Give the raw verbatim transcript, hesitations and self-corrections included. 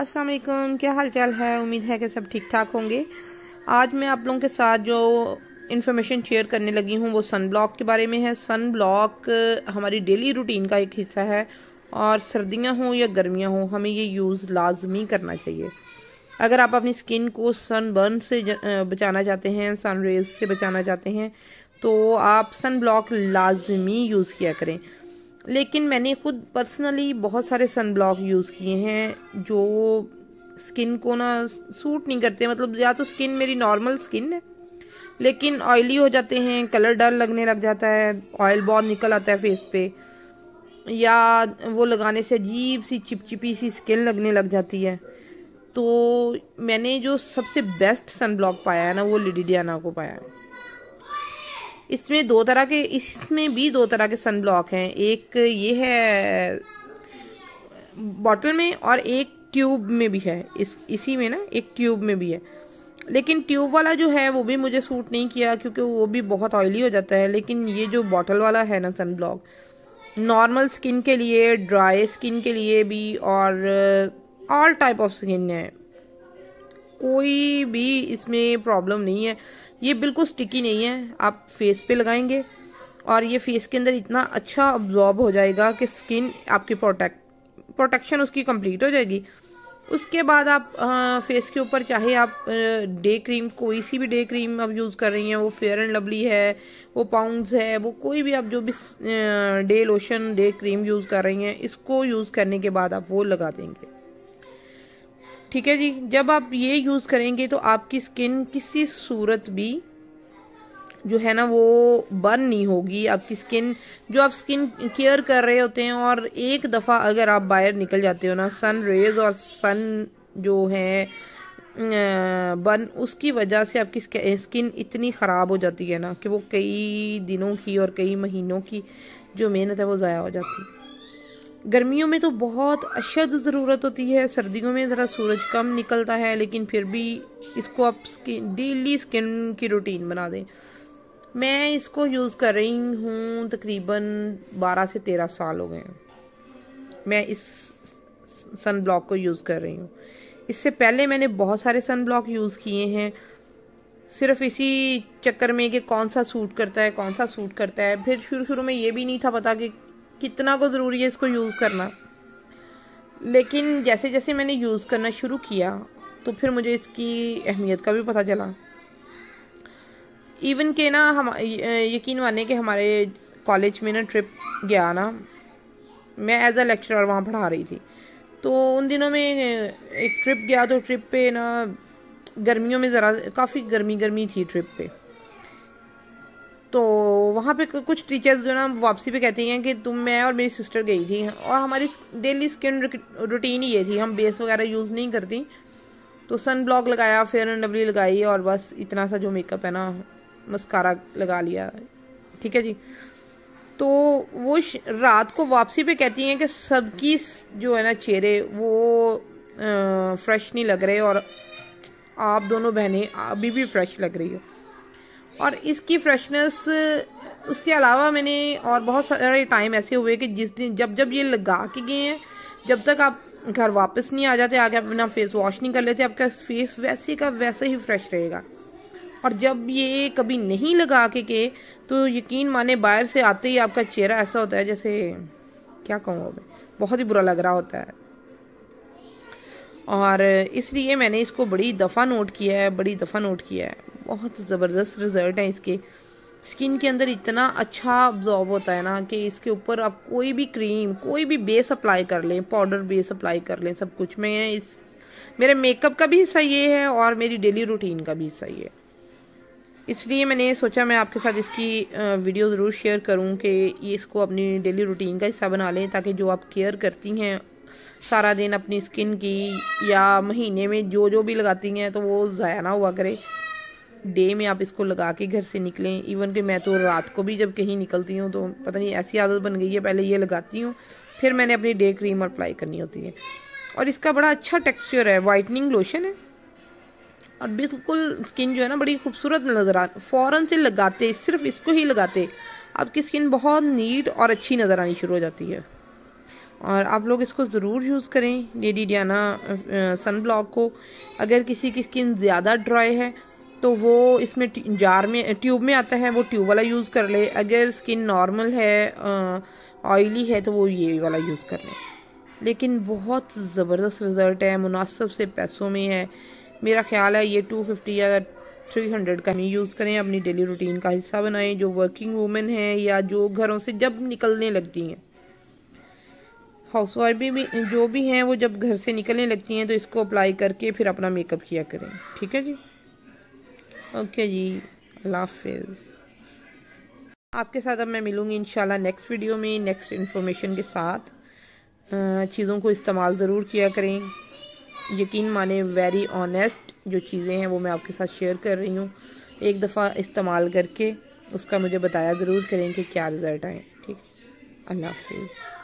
अस्सलाम वालेकुम, क्या हाल चाल है। उम्मीद है कि सब ठीक ठाक होंगे। आज मैं आप लोगों के साथ जो इन्फॉर्मेशन शेयर करने लगी हूँ वो सन ब्लॉक के बारे में है। सन ब्लॉक हमारी डेली रूटीन का एक हिस्सा है और सर्दियाँ हों या गर्मियाँ हों हमें ये यूज़ लाजमी करना चाहिए। अगर आप अपनी स्किन को सन बर्न से बचाना चाहते हैं, सन रेज से बचाना चाहते हैं तो आप सन ब्लॉक लाजमी यूज़ किया करें। लेकिन मैंने खुद पर्सनली बहुत सारे सन ब्लॉक यूज़ किए हैं जो स्किन को ना सूट नहीं करते। मतलब या तो स्किन मेरी नॉर्मल स्किन है लेकिन ऑयली हो जाते हैं, कलर डल लगने लग जाता है, ऑयल बहुत निकल आता है फेस पे, या वो लगाने से अजीब सी चिपचिपी सी स्किन लगने लग जाती है। तो मैंने जो सबसे बेस्ट सन ब्लॉक पाया है ना वो लेडी डियाना को पाया है। इसमें दो तरह के इसमें भी दो तरह के सन ब्लॉक हैं, एक ये है बॉटल में और एक ट्यूब में भी है। इस इसी में ना एक ट्यूब में भी है, लेकिन ट्यूब वाला जो है वो भी मुझे सूट नहीं किया क्योंकि वो भी बहुत ऑयली हो जाता है। लेकिन ये जो बॉटल वाला है ना सन ब्लॉक, नॉर्मल स्किन के लिए, ड्राई स्किन के लिए भी और ऑल टाइप ऑफ स्किन है, कोई भी इसमें प्रॉब्लम नहीं है। ये बिल्कुल स्टिकी नहीं है, आप फेस पे लगाएंगे और ये फेस के अंदर इतना अच्छा अब्जॉर्ब हो जाएगा कि स्किन आपकी प्रोटेक्ट प्रोटेक्शन उसकी कंप्लीट हो जाएगी। उसके बाद आप आ, फेस के ऊपर चाहे आप डे क्रीम, कोई सी भी डे क्रीम आप यूज़ कर रही हैं, वो फेयर एंड लवली है, वो पाउंड्स है, वो कोई भी आप जो भी day lotion day cream use कर रही हैं, इसको यूज़ करने के बाद आप वो लगा देंगे। ठीक है जी। जब आप ये यूज़ करेंगे तो आपकी स्किन किसी सूरत भी जो है ना वो बर्न नहीं होगी। आपकी स्किन जो आप स्किन केयर कर रहे होते हैं और एक दफ़ा अगर आप बाहर निकल जाते हो ना सन रेज और सन जो है बर्न, उसकी वजह से आपकी स्किन इतनी ख़राब हो जाती है ना कि वो कई दिनों की और कई महीनों की जो मेहनत है वो ज़ाया हो जाती है। गर्मियों में तो बहुत अशद ज़रूरत होती है, सर्दियों में ज़रा सूरज कम निकलता है, लेकिन फिर भी इसको आप स्किन डेली स्किन की रूटीन बना दें। मैं इसको यूज़ कर रही हूँ तकरीबन बारह से तेरह साल हो गए हैं मैं इस सन ब्लॉक को यूज़ कर रही हूँ। इससे पहले मैंने बहुत सारे सन ब्लॉक यूज़ किए हैं सिर्फ इसी चक्कर में कि कौन सा सूट करता है कौन सा सूट करता है। फिर शुरू शुरू में ये भी नहीं था पता कि कितना को ज़रूरी है इसको यूज़ करना, लेकिन जैसे जैसे मैंने यूज़ करना शुरू किया तो फिर मुझे इसकी अहमियत का भी पता चला। इवन के ना हम यकीन माने कि हमारे कॉलेज में ना ट्रिप गया ना, मैं एज अ लेक्चरर वहाँ पढ़ा रही थी, तो उन दिनों में एक ट्रिप गया। तो ट्रिप पे ना गर्मियों में ज़रा काफ़ी गर्मी गर्मी थी ट्रिप पे। तो वहाँ पे कुछ टीचर्स जो ना वापसी पे कहती हैं कि तुम, मैं और मेरी सिस्टर गई थी और हमारी डेली स्किन रूटीन ही ये थी, हम बेस वगैरह यूज़ नहीं करती, तो सन ब्लॉक लगाया, फेयर एंड लवली लगाई और बस इतना सा जो मेकअप है ना मस्कारा लगा लिया। ठीक है जी। तो वो रात को वापसी पे कहती हैं कि सबकी जो है ना चेहरे वो फ्रेश नहीं लग रहे और आप दोनों बहनें अभी भी फ्रेश लग रही हो। और इसकी फ्रेशनेस, उसके अलावा मैंने और बहुत सारे टाइम ऐसे हुए कि जिस दिन जब जब ये लगा के गए हैं, जब तक आप घर वापस नहीं आ जाते, आगे अपना फेस वॉश नहीं कर लेते, आपका फेस वैसे का वैसे ही फ्रेश रहेगा। और जब ये कभी नहीं लगा के गए तो यकीन माने बाहर से आते ही आपका चेहरा ऐसा होता है जैसे क्या कहूँ, बहुत ही बुरा लग रहा होता है। और इसलिए मैंने इसको बड़ी दफ़ा नोट किया है, बड़ी दफ़ा नोट किया है बहुत ज़बरदस्त रिज़ल्ट है इसके। स्किन के अंदर इतना अच्छा अब्जॉर्ब होता है ना कि इसके ऊपर आप कोई भी क्रीम, कोई भी बेस अप्लाई कर लें, पाउडर बेस अप्लाई कर लें, सब कुछ में है। इस मेरे मेकअप का भी हिस्सा ये है और मेरी डेली रूटीन का भी हिस्सा ये है। इसलिए मैंने सोचा मैं आपके साथ इसकी वीडियो ज़रूर शेयर करूँ कि इसको अपनी डेली रूटीन का हिस्सा बना लें, ताकि जो आप केयर करती हैं सारा दिन अपनी स्किन की, या महीने में जो जो भी लगाती हैं, तो वो ज़ाया ना हुआ करे। डे में आप इसको लगा के घर से निकलें। इवन कि मैं तो रात को भी जब कहीं निकलती हूँ तो पता नहीं ऐसी आदत बन गई है, पहले ये लगाती हूँ फिर मैंने अपनी डे क्रीम अप्लाई करनी होती है। और इसका बड़ा अच्छा टेक्सचर है, वाइटनिंग लोशन है और बिल्कुल स्किन जो है ना बड़ी खूबसूरत नज़र आ, फ़ौरन से लगाते, सिर्फ इसको ही लगाते आपकी स्किन बहुत नीट और अच्छी नज़र आनी शुरू हो जाती है। और आप लोग इसको ज़रूर यूज़ करें लेडी डियाना सन ब्लॉक को। अगर किसी की स्किन ज़्यादा ड्राई है तो वो इसमें जार में ट्यूब में आता है, वो ट्यूब वाला यूज़ कर ले। अगर स्किन नॉर्मल है, ऑयली है, तो वो ये वाला यूज़ कर ले। लेकिन बहुत ज़बरदस्त रिज़ल्ट है, मुनासिब से पैसों में है। मेरा ख्याल है ये टू फिफ्टी या थ्री हंड्रेड का ही यूज़ करें, अपनी डेली रूटीन का हिस्सा बनाएं। जो वर्किंग वूमेन हैं या जो घरों से जब निकलने लगती हैं, हाउसवाइफ भी, भी जो भी हैं, वो जब घर से निकलने लगती हैं तो इसको अप्लाई करके फिर अपना मेकअप किया करें। ठीक है जी, ओके जी, अल्लाह हाफिज़। आपके साथ अब मैं मिलूँगी इंशाल्लाह नेक्स्ट वीडियो में नेक्स्ट इन्फॉर्मेशन के साथ। चीज़ों को इस्तेमाल ज़रूर किया करें, यकीन माने वेरी ऑनेस्ट जो चीज़ें हैं वो मैं आपके साथ शेयर कर रही हूँ। एक दफ़ा इस्तेमाल करके उसका मुझे बताया ज़रूर करें कि क्या रिज़ल्ट आए। ठीक, अल्लाह हाफिज़।